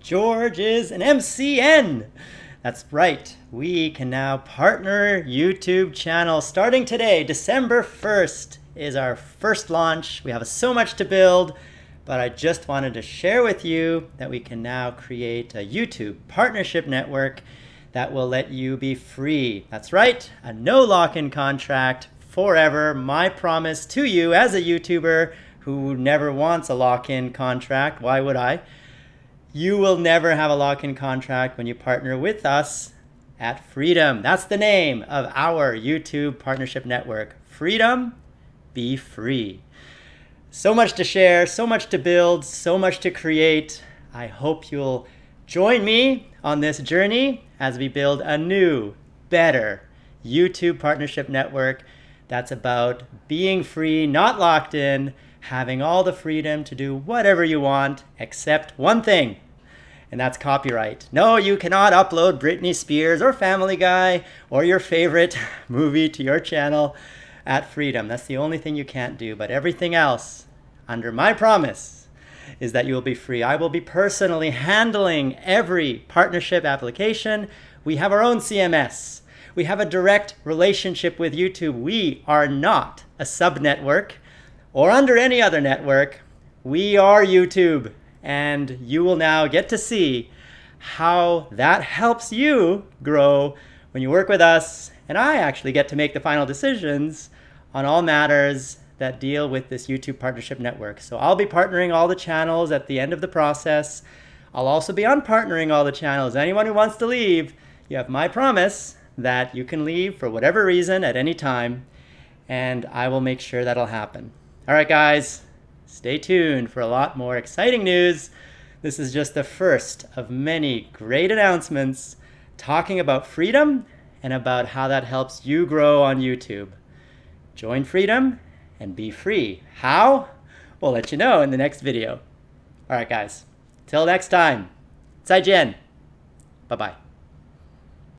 George is an MCN. That's right. We can now partner YouTube channel starting today. December 1st is our first launch. We have so much to build, but I just wanted to share with you that we can now create a YouTube partnership network that will let you be free. That's right. A no lock-in contract forever. My promise to you as a YouTuber who never wants a lock-in contract. Why would I? You will never have a lock-in contract when you partner with us at Freedom. That's the name of our YouTube partnership network. Freedom, be free. So much to share, so much to build, so much to create. I hope you'll join me on this journey as we build a new, better YouTube partnership network that's about being free, not locked in, having all the freedom to do whatever you want, except one thing, and that's copyright. No, you cannot upload Britney Spears or Family Guy or your favorite movie to your channel at Freedom. That's the only thing you can't do, but everything else, under my promise, is that you will be free. I will be personally handling every partnership application. We have our own CMS. We have a direct relationship with YouTube. We are not a sub-network or under any other network. We are YouTube, and you will now get to see how that helps you grow when you work with us, and I actually get to make the final decisions on all matters that deal with this YouTube partnership network. So I'll be partnering all the channels at the end of the process. I'll also be unpartnering all the channels. Anyone who wants to leave, you have my promise that you can leave for whatever reason at any time, and I will make sure that'll happen. All right, guys, stay tuned for a lot more exciting news. This is just the first of many great announcements talking about Freedom and about how that helps you grow on YouTube. Join Freedom and be free. How? We'll let you know in the next video. All right, guys, till next time. Zaijian. Bye-bye.